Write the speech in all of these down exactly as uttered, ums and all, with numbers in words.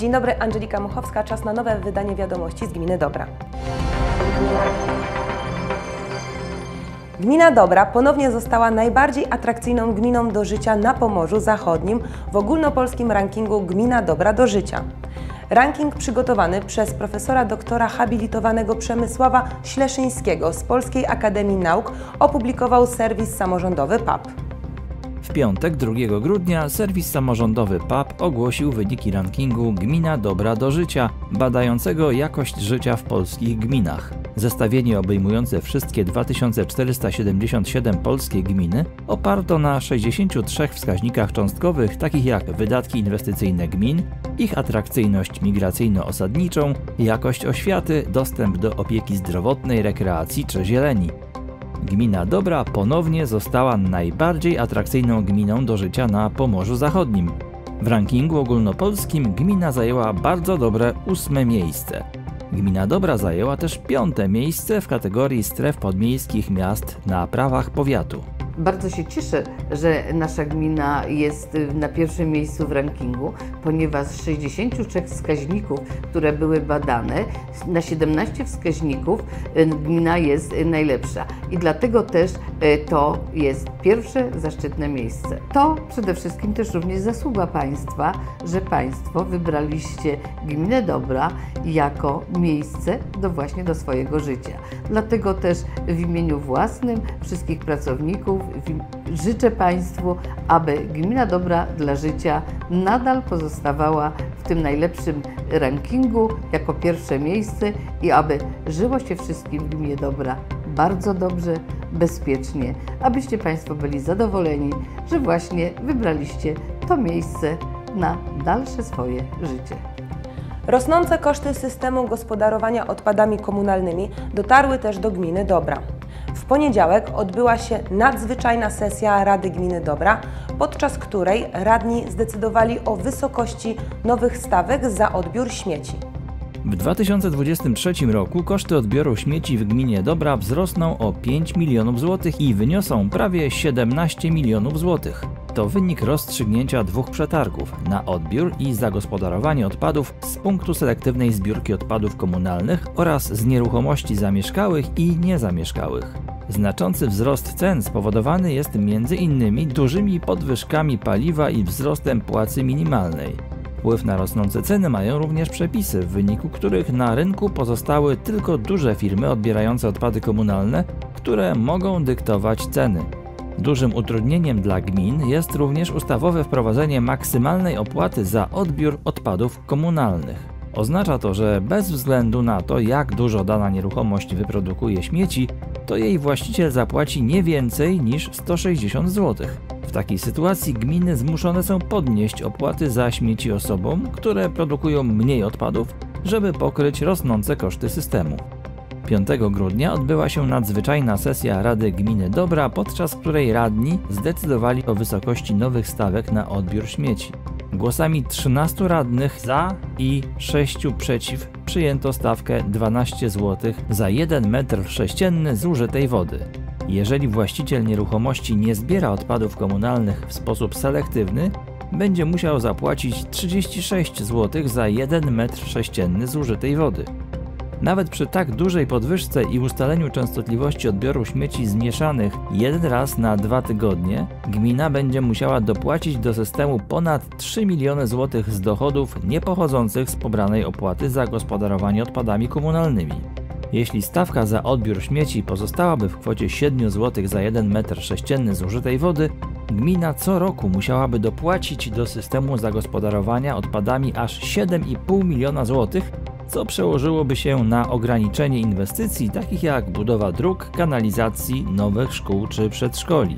Dzień dobry, Anżelika Muchowska, czas na nowe wydanie wiadomości z Gminy Dobra. Gmina Dobra ponownie została najbardziej atrakcyjną gminą do życia na Pomorzu Zachodnim w ogólnopolskim rankingu Gmina Dobra do życia. Ranking przygotowany przez profesora doktora habilitowanego Przemysława Śleszyńskiego z Polskiej Akademii Nauk opublikował serwis samorządowy P A P. W piątek drugiego grudnia serwis samorządowy P A P ogłosił wyniki rankingu Gmina Dobra do Życia, badającego jakość życia w polskich gminach. Zestawienie obejmujące wszystkie dwa tysiące czterysta siedemdziesiąt siedem polskie gminy oparto na sześćdziesięciu trzech wskaźnikach cząstkowych, takich jak wydatki inwestycyjne gmin, ich atrakcyjność migracyjno-osadniczą, jakość oświaty, dostęp do opieki zdrowotnej, rekreacji czy zieleni. Gmina Dobra ponownie została najbardziej atrakcyjną gminą do życia na Pomorzu Zachodnim. W rankingu ogólnopolskim gmina zajęła bardzo dobre ósme miejsce. Gmina Dobra zajęła też piąte miejsce w kategorii stref podmiejskich miast na prawach powiatu. Bardzo się cieszę, że nasza gmina jest na pierwszym miejscu w rankingu, ponieważ z sześćdziesięciu trzech wskaźników, które były badane, na siedemnaście wskaźników gmina jest najlepsza. I dlatego też to jest pierwsze zaszczytne miejsce. To przede wszystkim też również zasługa Państwa, że Państwo wybraliście Gminę Dobra jako miejsce do właśnie do swojego życia. Dlatego też w imieniu własnym wszystkich pracowników życzę Państwu, aby Gmina Dobra dla Życia nadal pozostawała w tym najlepszym rankingu jako pierwsze miejsce i aby żyło się wszystkim w Gminie Dobra bardzo dobrze, bezpiecznie, abyście Państwo byli zadowoleni, że właśnie wybraliście to miejsce na dalsze swoje życie. Rosnące koszty systemu gospodarowania odpadami komunalnymi dotarły też do Gminy Dobra. W poniedziałek odbyła się nadzwyczajna sesja Rady Gminy Dobra, podczas której radni zdecydowali o wysokości nowych stawek za odbiór śmieci. W dwa tysiące dwudziestym trzecim roku koszty odbioru śmieci w Gminie Dobra wzrosną o pięć milionów złotych i wyniosą prawie siedemnaście milionów złotych. To wynik rozstrzygnięcia dwóch przetargów na odbiór i zagospodarowanie odpadów z punktu selektywnej zbiórki odpadów komunalnych oraz z nieruchomości zamieszkałych i niezamieszkałych. Znaczący wzrost cen spowodowany jest między innymi dużymi podwyżkami paliwa i wzrostem płacy minimalnej. Wpływ na rosnące ceny mają również przepisy, w wyniku których na rynku pozostały tylko duże firmy odbierające odpady komunalne, które mogą dyktować ceny. Dużym utrudnieniem dla gmin jest również ustawowe wprowadzenie maksymalnej opłaty za odbiór odpadów komunalnych. Oznacza to, że bez względu na to, jak dużo dana nieruchomość wyprodukuje śmieci, to jej właściciel zapłaci nie więcej niż sto sześćdziesiąt złotych. W takiej sytuacji gminy zmuszone są podnieść opłaty za śmieci osobom, które produkują mniej odpadów, żeby pokryć rosnące koszty systemu. piątego grudnia odbyła się nadzwyczajna sesja Rady Gminy Dobra, podczas której radni zdecydowali o wysokości nowych stawek na odbiór śmieci. Głosami trzynastu radnych za i sześciu przeciw przyjęto stawkę dwanaście złotych za jeden metr sześcienny zużytej wody. Jeżeli właściciel nieruchomości nie zbiera odpadów komunalnych w sposób selektywny, będzie musiał zapłacić trzydzieści sześć złotych za jeden metr sześcienny zużytej wody. Nawet przy tak dużej podwyżce i ustaleniu częstotliwości odbioru śmieci zmieszanych jeden raz na dwa tygodnie, gmina będzie musiała dopłacić do systemu ponad trzy miliony złotych z dochodów niepochodzących z pobranej opłaty za gospodarowanie odpadami komunalnymi. Jeśli stawka za odbiór śmieci pozostałaby w kwocie siedem złotych za jeden metr sześcienny zużytej wody, gmina co roku musiałaby dopłacić do systemu zagospodarowania odpadami aż siedem i pół miliona złotych, co przełożyłoby się na ograniczenie inwestycji takich jak budowa dróg, kanalizacji, nowych szkół czy przedszkoli.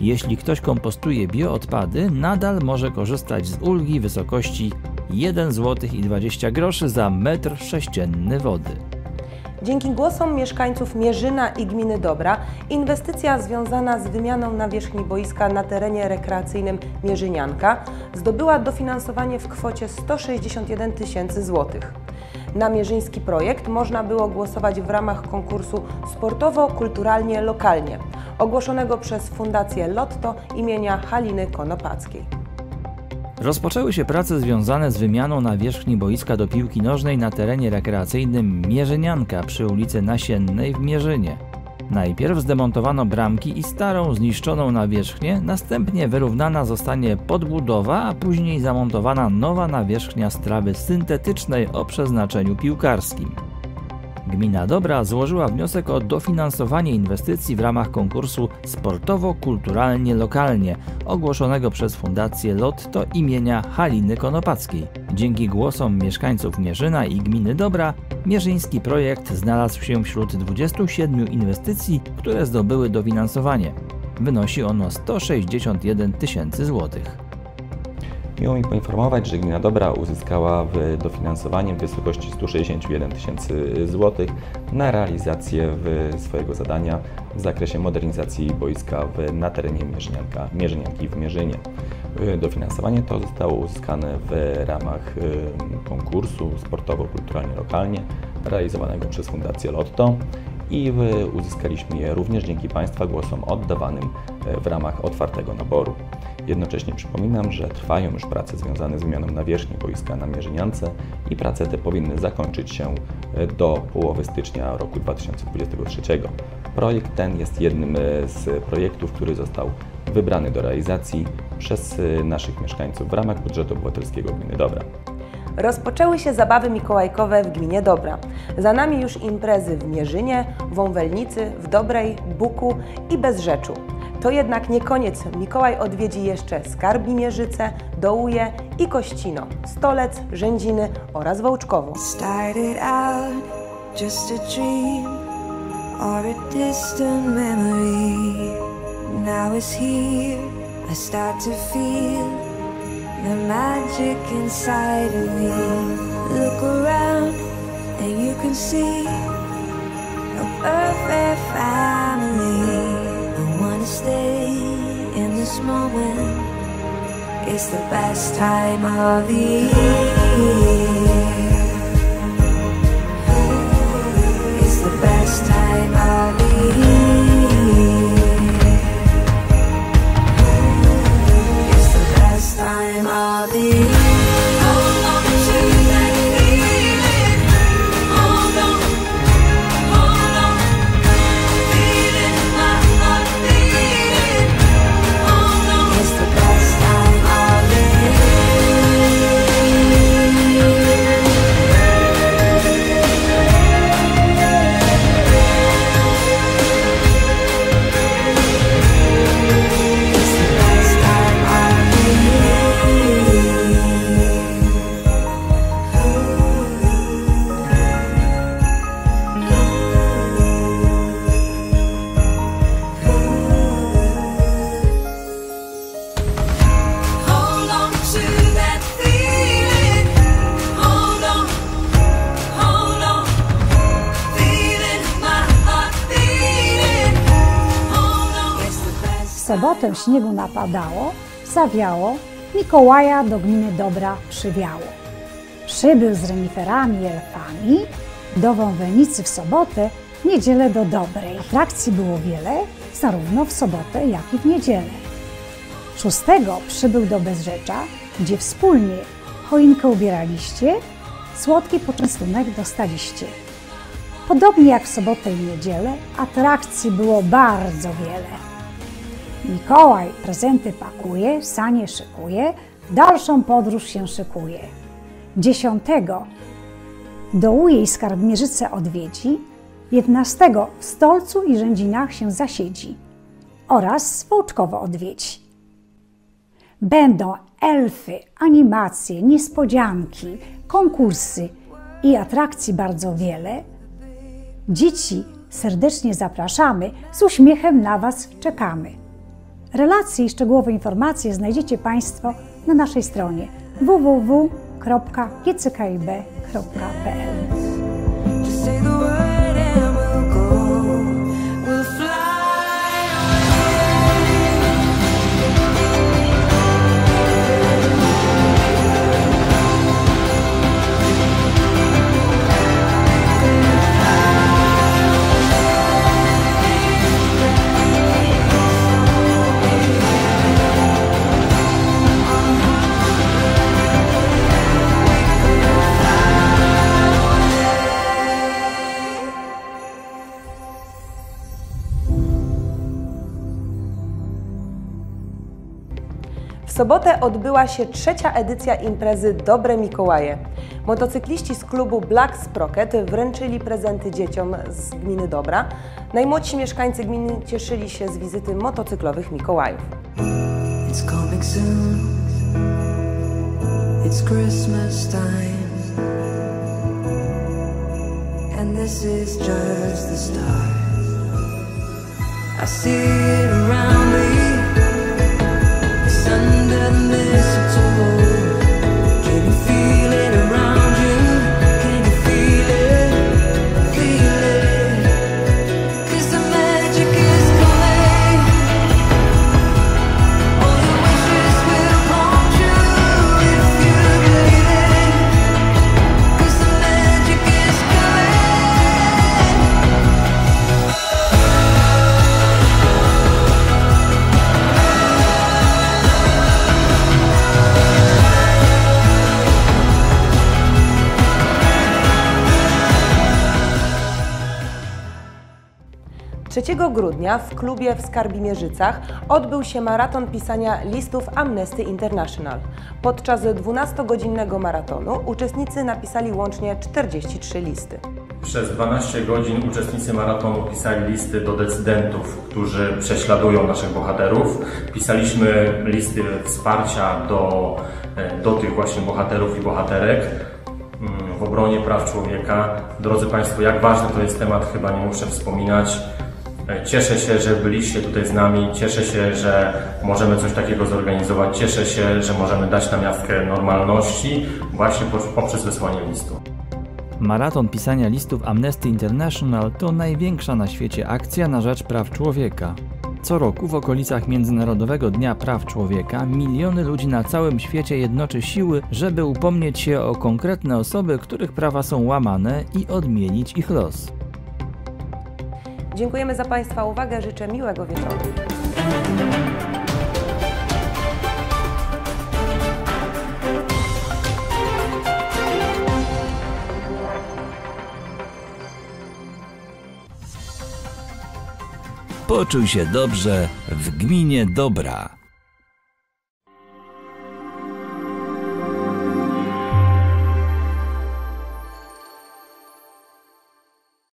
Jeśli ktoś kompostuje bioodpady, nadal może korzystać z ulgi w wysokości jeden złoty i dwadzieścia groszy za metr sześcienny wody. Dzięki głosom mieszkańców Mierzyna i Gminy Dobra, inwestycja związana z wymianą nawierzchni boiska na terenie rekreacyjnym Mierzynianka zdobyła dofinansowanie w kwocie sto sześćdziesiąt jeden tysięcy złotych. Na mierzyński projekt można było głosować w ramach konkursu Sportowo-Kulturalnie-Lokalnie, ogłoszonego przez Fundację Lotto imienia Haliny Konopackiej. Rozpoczęły się prace związane z wymianą nawierzchni boiska do piłki nożnej na terenie rekreacyjnym Mierzynianka przy ulicy Nasiennej w Mierzynie. Najpierw zdemontowano bramki i starą, zniszczoną nawierzchnię, następnie wyrównana zostanie podbudowa, a później zamontowana nowa nawierzchnia z trawy syntetycznej o przeznaczeniu piłkarskim. Gmina Dobra złożyła wniosek o dofinansowanie inwestycji w ramach konkursu Sportowo-Kulturalnie-Lokalnie ogłoszonego przez Fundację Lotto imienia Haliny Konopackiej. Dzięki głosom mieszkańców Mierzyna i Gminy Dobra mierzyński projekt znalazł się wśród dwudziestu siedmiu inwestycji, które zdobyły dofinansowanie. Wynosi ono sto sześćdziesiąt jeden tysięcy złotych. Miło mi poinformować, że Gmina Dobra uzyskała dofinansowanie w wysokości stu sześćdziesięciu jeden tysięcy złotych na realizację swojego zadania w zakresie modernizacji boiska na terenie Mierzynianka, Mierzynianki w Mierzynie. Dofinansowanie to zostało uzyskane w ramach konkursu sportowo-kulturalnie-lokalnie realizowanego przez Fundację Lotto i uzyskaliśmy je również dzięki Państwa głosom oddawanym w ramach otwartego naboru. Jednocześnie przypominam, że trwają już prace związane z wymianą nawierzchni boiska na Mierzyniance i prace te powinny zakończyć się do połowy stycznia roku dwa tysiące dwudziestego trzeciego. Projekt ten jest jednym z projektów, który został wybrany do realizacji przez naszych mieszkańców w ramach budżetu obywatelskiego Gminy Dobra. Rozpoczęły się zabawy mikołajkowe w Gminie Dobra. Za nami już imprezy w Mierzynie, Wąwelnicy, w Dobrej, Buku i Bezrzeczu. To jednak nie koniec. Mikołaj odwiedzi jeszcze Skarbimierzyce, Dołuje i Kościno, Stolec, Rzędziny oraz Wołczkowo. Stay in this moment, it's the best time of the year, it's the best time of the year, it's the best time of the year. W sobotę śniegu napadało, zawiało, Mikołaja do Gminy Dobra przywiało. Przybył z reniferami i elfami do Wąwelnicy w sobotę, w niedzielę do Dobrej. Atrakcji było wiele, zarówno w sobotę, jak i w niedzielę. Szóstego przybył do Bezrzecza, gdzie wspólnie choinkę ubieraliście, słodki poczęstunek dostaliście. Podobnie jak w sobotę i niedzielę, atrakcji było bardzo wiele. Mikołaj prezenty pakuje, sanie szykuje, dalszą podróż się szykuje. dziesiątego Dołuje i Skarbimierzyce odwiedzi, jedenastego w Stolcu i Rzędzinach się zasiedzi oraz Wołczkowo odwiedzi. Będą elfy, animacje, niespodzianki, konkursy i atrakcji bardzo wiele. Dzieci serdecznie zapraszamy, z uśmiechem na Was czekamy. Relacje i szczegółowe informacje znajdziecie Państwo na naszej stronie w w w kropka g c k i b kropka p l. W sobotę odbyła się trzecia edycja imprezy Dobre Mikołaje. Motocykliści z klubu Black Sprocket wręczyli prezenty dzieciom z gminy Dobra. Najmłodsi mieszkańcy gminy cieszyli się z wizyty motocyklowych Mikołajów. It's coming soon. It's Christmas time. And this is just the start. I see it around me. trzeciego grudnia w klubie w Skarbimierzycach odbył się maraton pisania listów Amnesty International. Podczas dwunastogodzinnego maratonu uczestnicy napisali łącznie czterdzieści trzy listy. Przez dwanaście godzin uczestnicy maratonu pisali listy do decydentów, którzy prześladują naszych bohaterów. Pisaliśmy listy wsparcia do, do tych właśnie bohaterów i bohaterek w obronie praw człowieka. Drodzy Państwo, jak ważny to jest temat, chyba nie muszę wspominać. Cieszę się, że byliście tutaj z nami, cieszę się, że możemy coś takiego zorganizować, cieszę się, że możemy dać namiastkę normalności właśnie poprzez wysłanie listu. Maraton pisania listów Amnesty International to największa na świecie akcja na rzecz praw człowieka. Co roku w okolicach Międzynarodowego Dnia Praw Człowieka miliony ludzi na całym świecie jednoczy siły, żeby upomnieć się o konkretne osoby, których prawa są łamane i odmienić ich los. Dziękujemy za Państwa uwagę, życzę miłego wieczoru. Poczuj się dobrze w gminie Dobra.